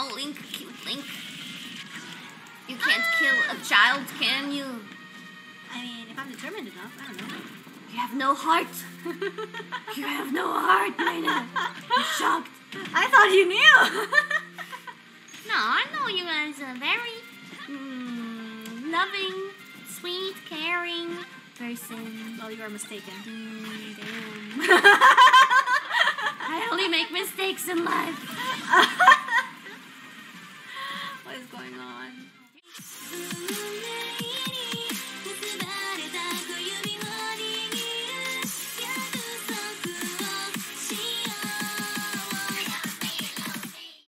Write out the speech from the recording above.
Aw, Link, cute Link. You can't kill a child, can you? I mean, if I'm determined enough, I don't know. You have no heart. You have no heart, Lena. I'm shocked. I thought you knew. No, I know you guys are very loving, sweet, caring person. Well, you are mistaken. I only make mistakes in life. What is going on?